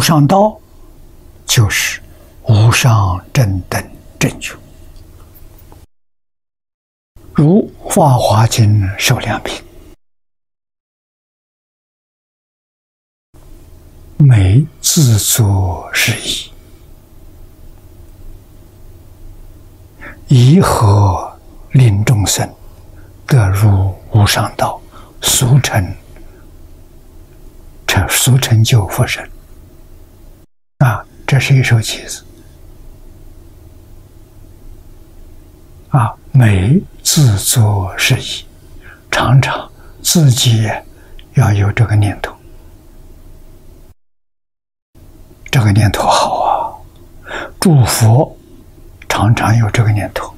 无上道就是无上正等正觉，如《法华经》首两品，每自作是依，依何令众生得入无上道，俗成就佛身啊！这是一首偈子啊！每自作是依，常常自己要有这个念头，这个念头好啊！诸佛常常有这个念头，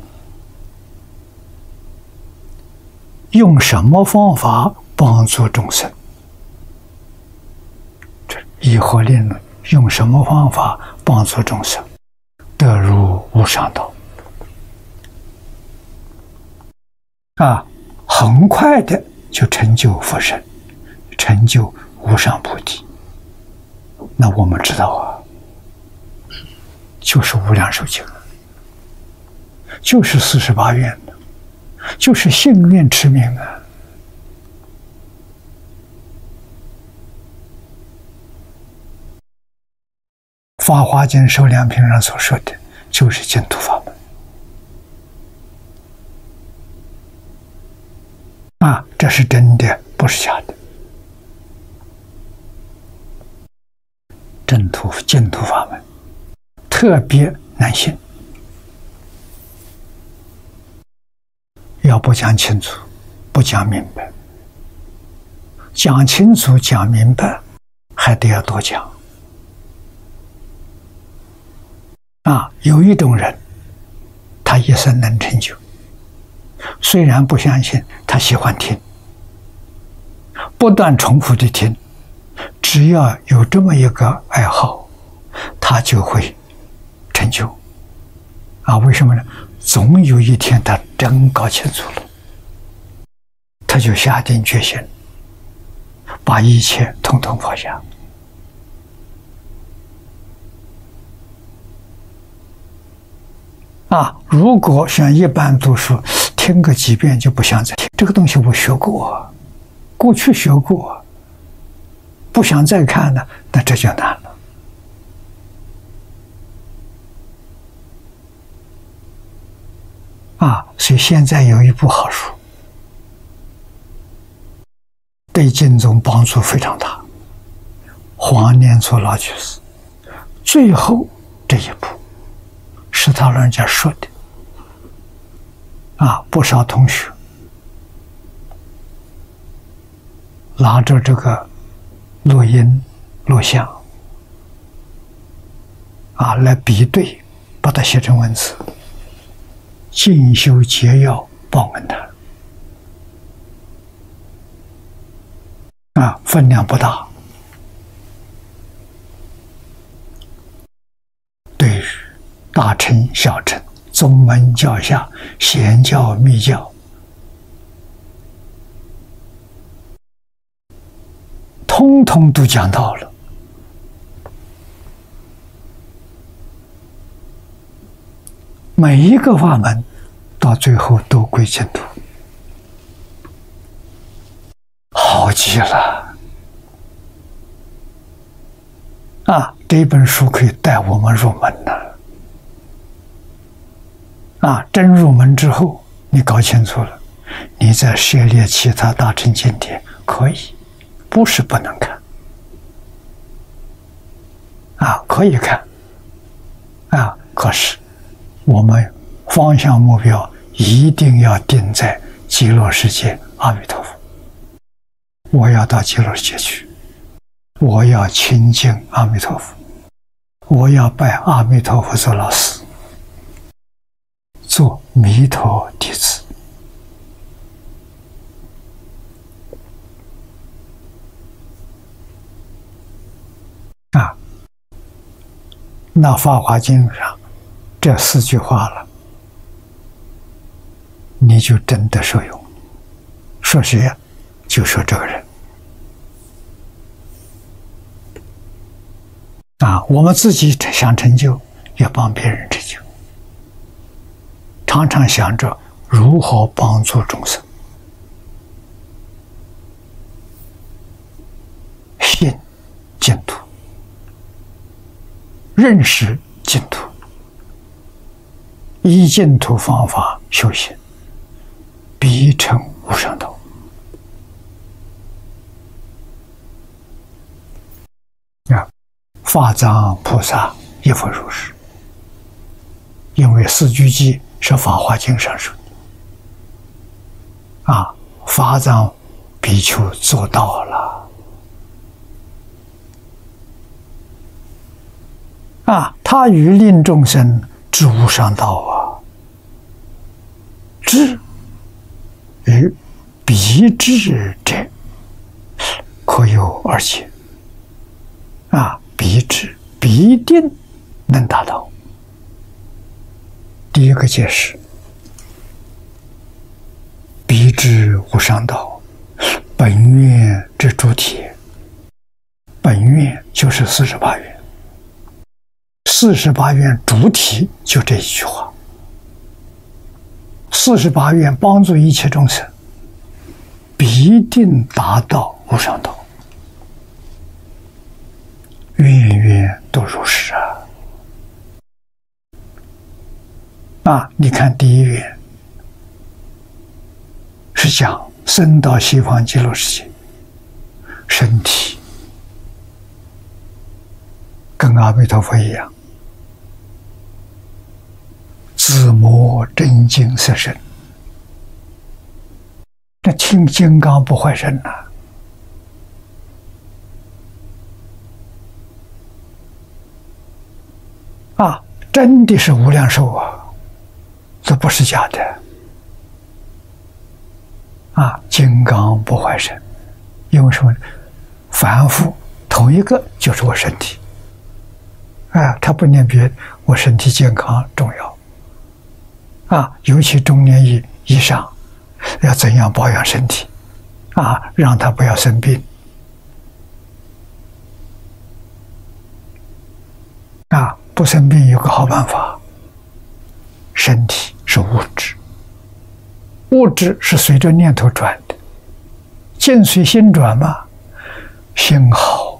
用什么方法帮助众生？以何令论？用什么方法帮助众生得入无上道？啊，很快的就成就佛身，成就无上菩提。那我们知道啊，就是无量寿经，就是48愿，就是信愿持名啊。 《法华经》首两品上所说的，就是净土法门啊，这是真的，不是假的。净土法门特别难信，要不讲清楚，不讲明白，讲清楚、讲明白，还得要多讲。 啊，有一种人，他一生能成就。虽然不相信，他喜欢听，不断重复的听。只要有这么一个爱好，他就会成就。啊，为什么呢？总有一天他真搞清楚了，他就下定决心，把一切统统放下。 啊，如果像一般读书，听个几遍就不想再听这个东西，我学过，过去学过，不想再看呢，那这就难了。啊，所以现在有一部好书，对净宗帮助非常大。黄念祖老居士最后这一步。 是他老人家说的，啊，不少同学拿着这个录音录像，啊，来比对，把它写成文字，进修结要报恩的，啊，分量不大。 大乘、小乘、宗门、教下、显教、密教，通通都讲到了。每一个法门，到最后都归净土，好极了！啊，这本书可以带我们入门呢。 啊，真入门之后，你搞清楚了，你再涉猎其他大乘经典可以，不是不能看，啊，可以看，啊，可是我们方向目标一定要定在极乐世界阿弥陀佛。我要到极乐世界去，我要亲近阿弥陀佛，我要拜阿弥陀佛做老师。 做弥陀弟子啊，那《法华经》上这4句话了，你就真的受用。说谁呀？就说这个人啊，我们自己想成就，也帮别人成就，常常想着如何帮助众生，信净土，认识净土，依净土方法修行，必成无上道。 法藏菩萨亦复如是，因为《四句偈》是《法华经》上说的，法藏比丘做到了，他于令众生知无上道知于彼智者，可有二解彼智必定能达到。第一个解释：彼智无上道，本愿之主体。本愿就是48愿，48愿主体就这一句话。48愿帮助一切众生，必定达到无上道。 愿愿都如是你看第一愿是讲生到西方极乐世界，身体跟阿弥陀佛一样，自磨真金色身，这听金刚不坏身啊。 真的是无量寿这不是假的金刚不坏身，因为什么？凡夫同一个就是我身体，他不念别的，我身体健康重要尤其中年以上，要怎样保养身体让他不要生病。 不生病有个好办法，身体是物质，物质是随着念头转的，境随心转嘛，心好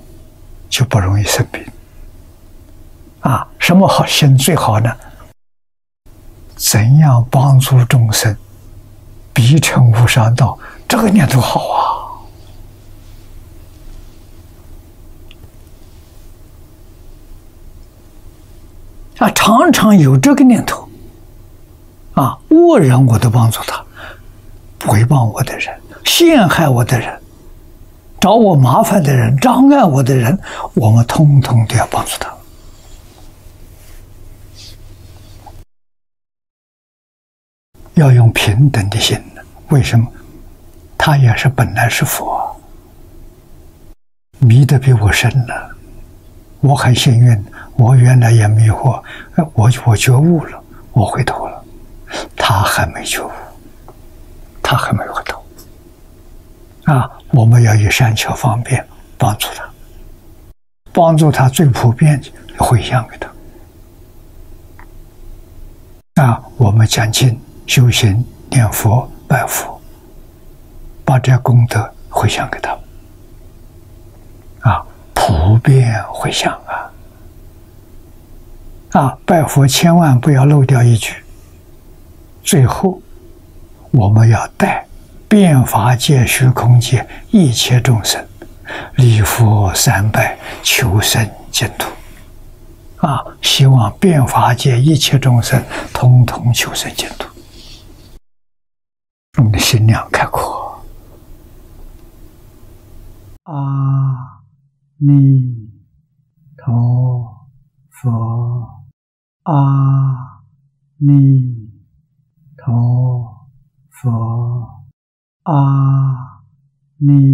就不容易生病。什么好心最好呢？怎样帮助众生，必成无上道，这个念头好啊。 常常有这个念头，恶人我都帮助他，诽谤我的人、陷害我的人、找我麻烦的人、障碍我的人，我们通通都要帮助他。要用平等的心，为什么？他也是本来是佛，迷得比我深了。 我很幸运，我原来也迷惑，我觉悟了，我回头了，他还没觉悟，他还没回头，我们要以善巧方便帮助他，帮助他最普遍回向给他，我们讲经修行、念佛、拜佛，把这功德回向给他。 普遍回向拜佛千万不要漏掉一句。最后，我们要带遍法界、虚空界一切众生礼佛3拜，求生净土。希望遍法界一切众生统统求生净土。我们的心量开阔。阿弥陀佛，阿弥陀佛，阿弥。